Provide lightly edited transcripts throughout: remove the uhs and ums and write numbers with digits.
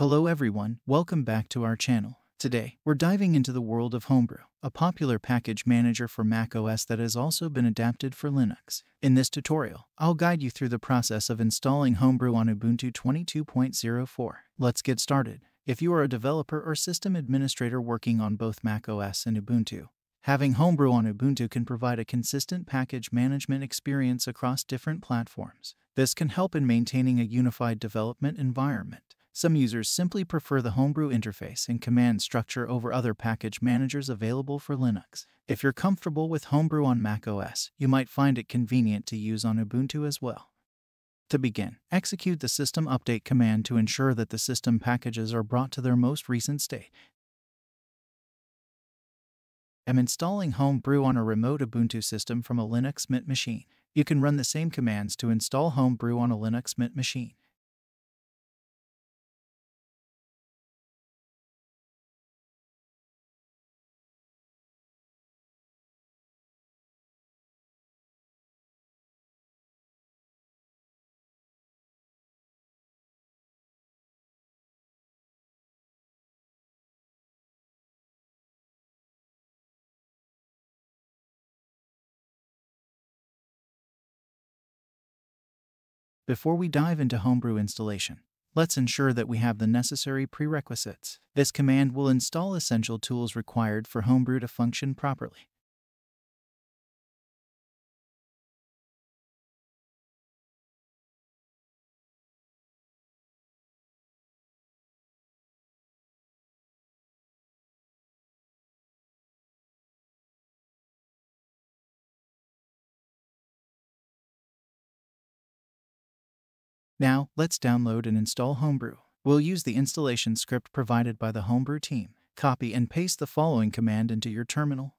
Hello everyone, welcome back to our channel. Today, we're diving into the world of Homebrew, a popular package manager for macOS that has also been adapted for Linux. In this tutorial, I'll guide you through the process of installing Homebrew on Ubuntu 22.04. Let's get started. If you are a developer or system administrator working on both macOS and Ubuntu, having Homebrew on Ubuntu can provide a consistent package management experience across different platforms. This can help in maintaining a unified development environment. Some users simply prefer the Homebrew interface and command structure over other package managers available for Linux. If you're comfortable with Homebrew on macOS, you might find it convenient to use on Ubuntu as well. To begin, execute the system update command to ensure that the system packages are brought to their most recent state. I'm installing Homebrew on a remote Ubuntu system from a Linux Mint machine. You can run the same commands to install Homebrew on a Linux Mint machine. Before we dive into Homebrew installation, let's ensure that we have the necessary prerequisites. This command will install essential tools required for Homebrew to function properly. Now, let's download and install Homebrew. We'll use the installation script provided by the Homebrew team. Copy and paste the following command into your terminal.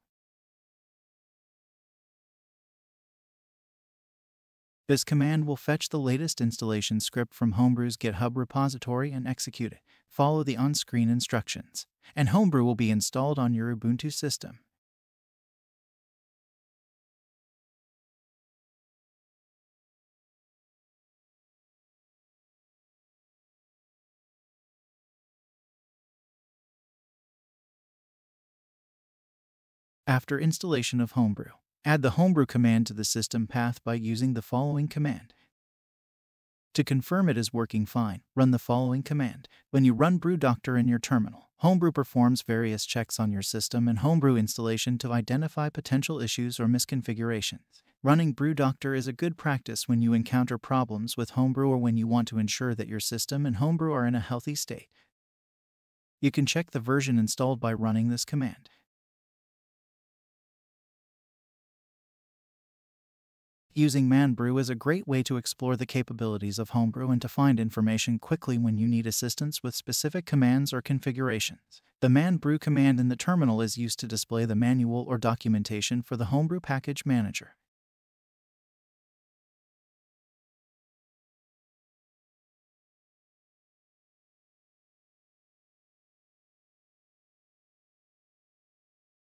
This command will fetch the latest installation script from Homebrew's GitHub repository and execute it. Follow the on-screen instructions, and Homebrew will be installed on your Ubuntu system. After installation of Homebrew, add the Homebrew command to the system path by using the following command. To confirm it is working fine, run the following command. When you run Brew Doctor in your terminal, Homebrew performs various checks on your system and Homebrew installation to identify potential issues or misconfigurations. Running Brew Doctor is a good practice when you encounter problems with Homebrew or when you want to ensure that your system and Homebrew are in a healthy state. You can check the version installed by running this command. Using manbrew is a great way to explore the capabilities of Homebrew and to find information quickly when you need assistance with specific commands or configurations. The manbrew command in the terminal is used to display the manual or documentation for the Homebrew package manager.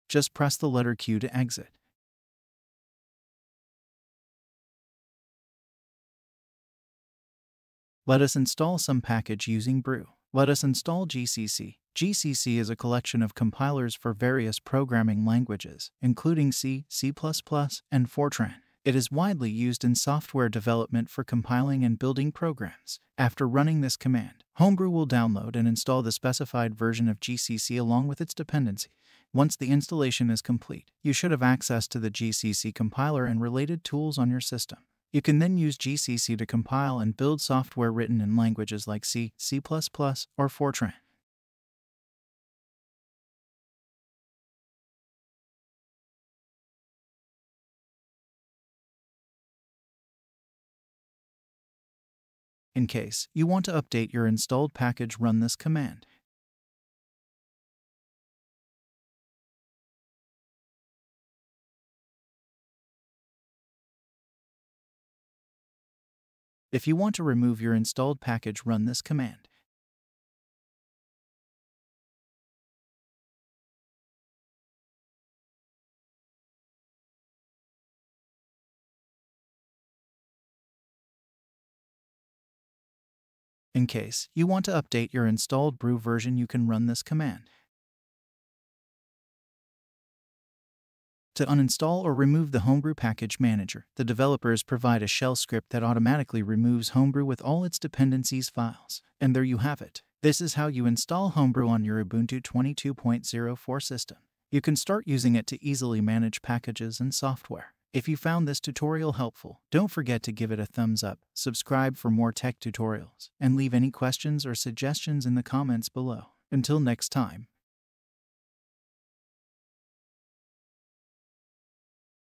Just press the letter Q to exit. Let us install some package using Brew. Let us install GCC. GCC is a collection of compilers for various programming languages, including C, C++, and Fortran. It is widely used in software development for compiling and building programs. After running this command, Homebrew will download and install the specified version of GCC along with its dependencies. Once the installation is complete, you should have access to the GCC compiler and related tools on your system. You can then use GCC to compile and build software written in languages like C, C++, or Fortran. In case you want to update your installed package, run this command. If you want to remove your installed package, run this command. In case you want to update your installed brew version, you can run this command. To uninstall or remove the Homebrew package manager, the developers provide a shell script that automatically removes Homebrew with all its dependencies files. And there you have it. This is how you install Homebrew on your Ubuntu 22.04 system. You can start using it to easily manage packages and software. If you found this tutorial helpful, don't forget to give it a thumbs up, subscribe for more tech tutorials, and leave any questions or suggestions in the comments below. Until next time.